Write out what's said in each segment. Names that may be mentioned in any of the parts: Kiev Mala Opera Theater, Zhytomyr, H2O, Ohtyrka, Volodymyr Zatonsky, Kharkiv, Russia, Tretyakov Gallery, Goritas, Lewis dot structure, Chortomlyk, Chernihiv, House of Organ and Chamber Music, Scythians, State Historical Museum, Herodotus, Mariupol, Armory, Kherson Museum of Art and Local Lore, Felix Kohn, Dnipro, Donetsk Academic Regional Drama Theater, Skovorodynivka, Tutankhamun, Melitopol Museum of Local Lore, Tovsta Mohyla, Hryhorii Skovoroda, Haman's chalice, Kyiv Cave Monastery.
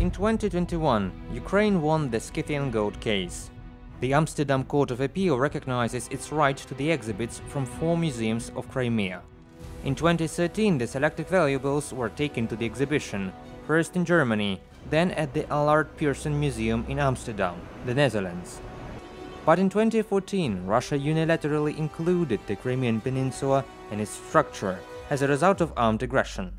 In 2021, Ukraine won the Scythian gold case. The Amsterdam Court of Appeal recognizes its right to the exhibits from four museums of Crimea. In 2013, the selected valuables were taken to the exhibition, first in Germany, then at the Allard Pearson Museum in Amsterdam, the Netherlands. But in 2014, Russia unilaterally included the Crimean Peninsula and its structure as a result of armed aggression.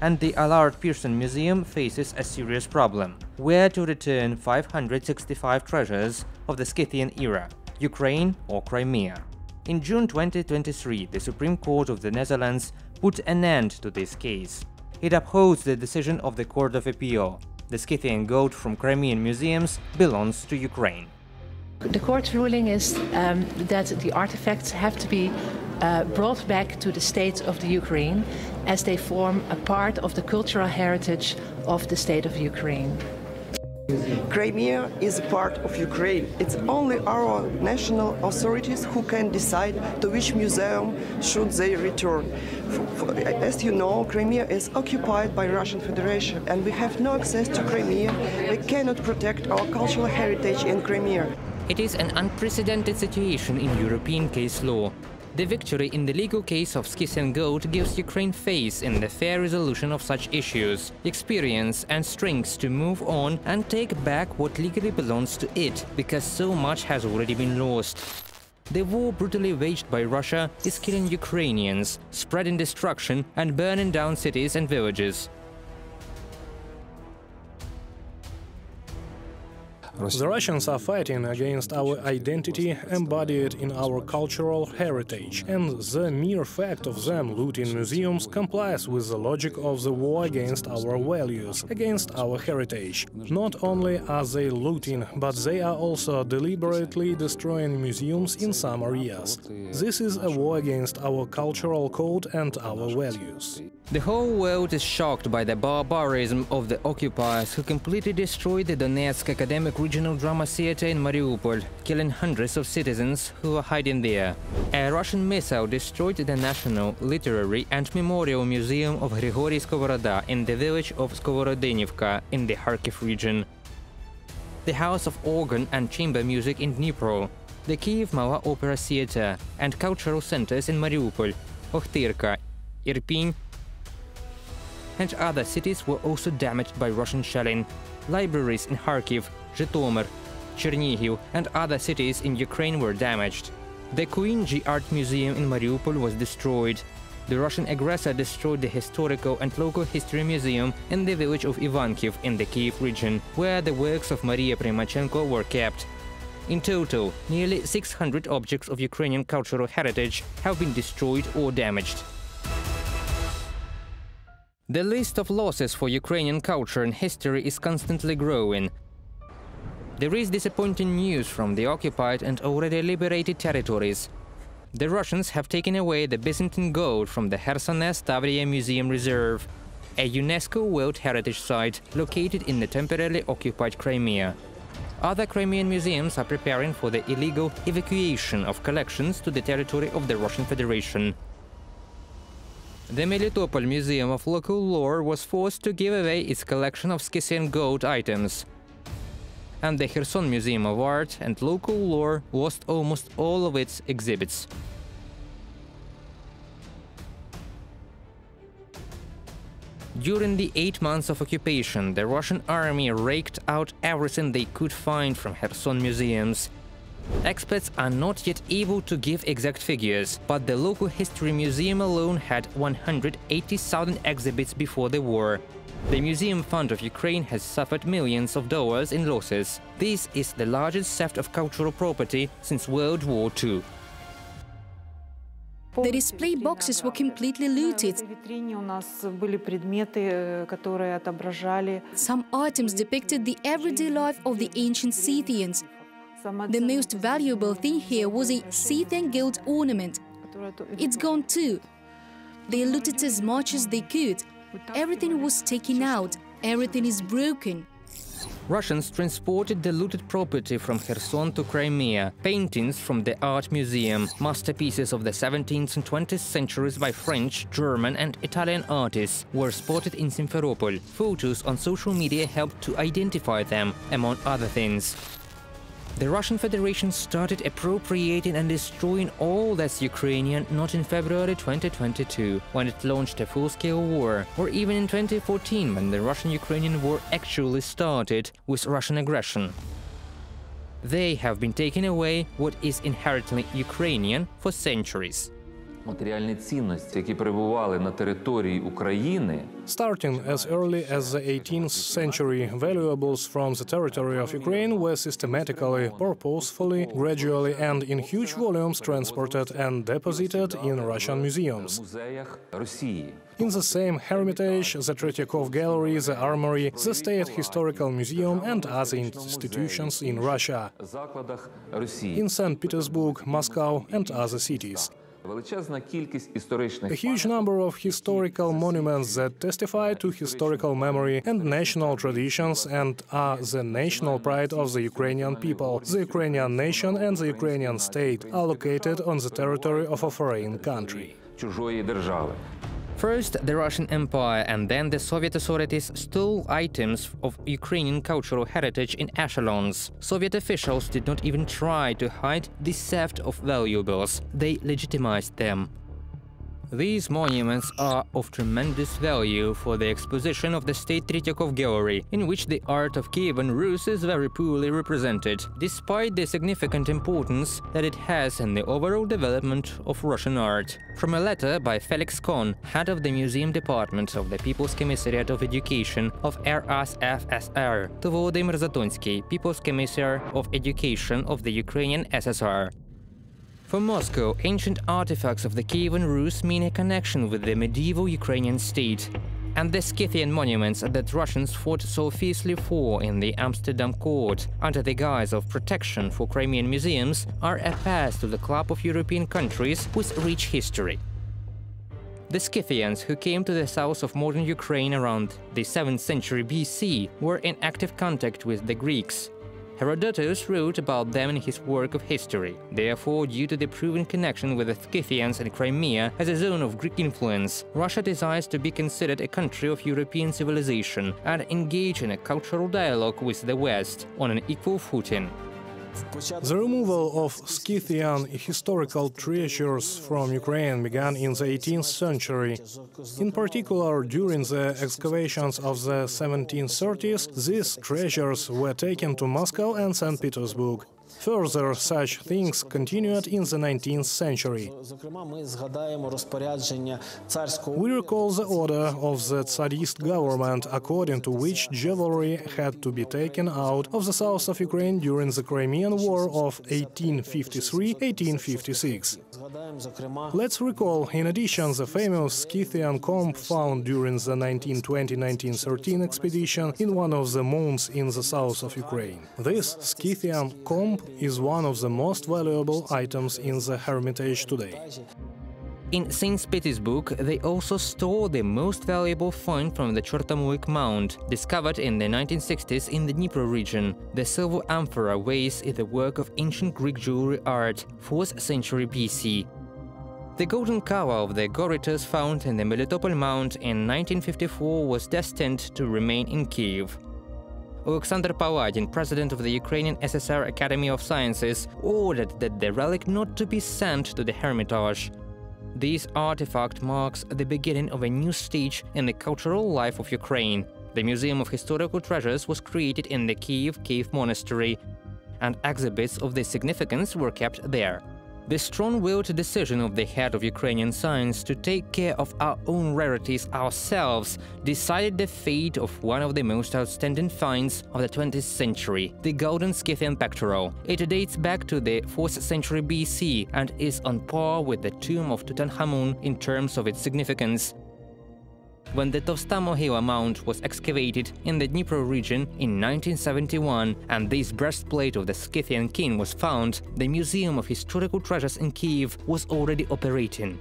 And the Allard Pearson Museum faces a serious problem: where to return 565 treasures of the Scythian era, Ukraine or Crimea. In June 2023, the Supreme Court of the Netherlands put an end to this case. It upholds the decision of the Court of Appeal. The Scythian gold from Crimean museums belongs to Ukraine. The court's ruling is that the artifacts have to be brought back to the state of the Ukraine, as they form a part of the cultural heritage of the state of Ukraine. Crimea is a part of Ukraine. It's only our national authorities who can decide to which museum should they return. As you know, Crimea is occupied by Russian Federation, and we have no access to Crimea. We cannot protect our cultural heritage in Crimea. It is an unprecedented situation in European case law. The victory in the legal case of Scythian gold gives Ukraine face in the fair resolution of such issues, experience and strengths to move on and take back what legally belongs to it, because so much has already been lost. The war brutally waged by Russia is killing Ukrainians, spreading destruction and burning down cities and villages. The Russians are fighting against our identity embodied in our cultural heritage, and the mere fact of them looting museums complies with the logic of the war against our values, against our heritage. Not only are they looting, but they are also deliberately destroying museums in some areas. This is a war against our cultural code and our values. The whole world is shocked by the barbarism of the occupiers, who completely destroyed the Donetsk Academic Regional Drama Theater in Mariupol, killing hundreds of citizens who were hiding there. A Russian missile destroyed the National, Literary and Memorial Museum of Hryhorii Skovoroda in the village of Skovorodynivka in the Kharkiv region, the House of Organ and Chamber Music in Dnipro, the Kiev Mala Opera Theater, and cultural centers in Mariupol, Ohtyrka, Irpin, and other cities were also damaged by Russian shelling. Libraries in Kharkiv, Zhytomyr, Chernihiv and other cities in Ukraine were damaged. The Kuynzhi Art Museum in Mariupol was destroyed. The Russian aggressor destroyed the Historical and Local History Museum in the village of Ivankiv in the Kiev region, where the works of Maria Prymachenko were kept. In total, nearly 600 objects of Ukrainian cultural heritage have been destroyed or damaged. The list of losses for Ukrainian culture and history is constantly growing. There is disappointing news from the occupied and already liberated territories. The Russians have taken away the Byzantine gold from the Khersones Tavria Museum Reserve, a UNESCO World Heritage Site located in the temporarily occupied Crimea. Other Crimean museums are preparing for the illegal evacuation of collections to the territory of the Russian Federation. The Melitopol Museum of Local Lore was forced to give away its collection of Scythian gold items. And the Kherson Museum of Art and Local Lore lost almost all of its exhibits. During the 8 months of occupation, the Russian army raked out everything they could find from Kherson museums. Experts are not yet able to give exact figures, but the local history museum alone had 180,000 exhibits before the war. The Museum Fund of Ukraine has suffered millions of dollars in losses. This is the largest theft of cultural property since World War II. The display boxes were completely looted. Some items depicted the everyday life of the ancient Scythians. The most valuable thing here was a Scythian gold ornament. It's gone too. They looted as much as they could. Everything was taken out. Everything is broken. Russians transported the looted property from Kherson to Crimea, paintings from the art museum, masterpieces of the 17th and 20th centuries by French, German and Italian artists were spotted in Simferopol. Photos on social media helped to identify them, among other things. The Russian Federation started appropriating and destroying all that's Ukrainian not in February 2022, when it launched a full-scale war, or even in 2014, when the Russian-Ukrainian war actually started with Russian aggression. They have been taking away what is inherently Ukrainian for centuries. Матеріальні цінності, які перебували на території України. Starting as early as the 18th century, valuables from the territory of Ukraine were systematically, purposefully, gradually and in huge volumes transported and deposited in Russian museums. In the same Hermitage, the Tretyakov Gallery, the Armory, the State Historical Museum and other institutions in Russia, in St. Petersburg, Moscow and other cities. A huge number of historical monuments that testify to historical memory and national traditions and are the national pride of the Ukrainian people, the Ukrainian nation and the Ukrainian state are located on the territory of a foreign country. First, the Russian Empire and then the Soviet authorities stole items of Ukrainian cultural heritage in echelons. Soviet officials did not even try to hide the theft of valuables. They legitimized them. These monuments are of tremendous value for the exposition of the State Tretyakov Gallery, in which the art of Kievan Rus is very poorly represented, despite the significant importance that it has in the overall development of Russian art. From a letter by Felix Kohn, head of the Museum Department of the People's Commissariat of Education of RSFSR, to Volodymyr Zatonsky, People's Commissar of Education of the Ukrainian SSR. For Moscow, ancient artifacts of the Kievan Rus mean a connection with the medieval Ukrainian state. And the Scythian monuments that Russians fought so fiercely for in the Amsterdam court, under the guise of protection for Crimean museums, are a pass to the club of European countries with rich history. The Scythians, who came to the south of modern Ukraine around the 7th century BC, were in active contact with the Greeks. Herodotus wrote about them in his work of history. Therefore, due to the proven connection with the Scythians and Crimea as a zone of Greek influence, Russia desires to be considered a country of European civilization and engage in a cultural dialogue with the West on an equal footing. The removal of Scythian historical treasures from Ukraine began in the 18th century. In particular, during the excavations of the 1730s, these treasures were taken to Moscow and St. Petersburg. Further, such things continued in the 19th century. We recall the order of the Tsarist government, according to which jewelry had to be taken out of the south of Ukraine during the Crimean War of 1853–1856. Let's recall, in addition, the famous Scythian comb found during the 1920–1913 expedition in one of the mounds in the south of Ukraine. This Scythian comb is one of the most valuable items in the Hermitage today. In St. Petersburg, they also store the most valuable find from the Chortomlyk mound, discovered in the 1960s in the Dnipro region. The silver amphora vase is the work of ancient Greek jewelry art, 4th century BC. The golden cover of the Goritas found in the Melitopol mound in 1954 was destined to remain in Kiev. Oleksandr Palladin, president of the Ukrainian SSR Academy of Sciences, ordered that the relic not to be sent to the Hermitage. This artifact marks the beginning of a new stage in the cultural life of Ukraine. The Museum of Historical Treasures was created in the Kyiv Cave Monastery, and exhibits of this significance were kept there. The strong-willed decision of the head of Ukrainian science to take care of our own rarities ourselves decided the fate of one of the most outstanding finds of the 20th century, the golden Scythian pectoral. It dates back to the 4th century BC and is on par with the tomb of Tutankhamun in terms of its significance. When the Tovsta Mohyla mound was excavated in the Dnipro region in 1971 and this breastplate of the Scythian king was found, the Museum of Historical Treasures in Kiev was already operating.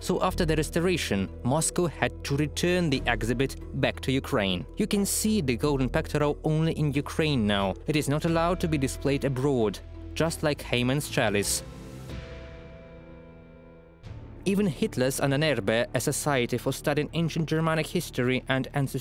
So after the restoration, Moscow had to return the exhibit back to Ukraine. You can see the golden pectoral only in Ukraine now. It is not allowed to be displayed abroad, just like Haman's chalice. Even Hitler's Ahnenerbe, a society for studying ancient Germanic history and ancestry,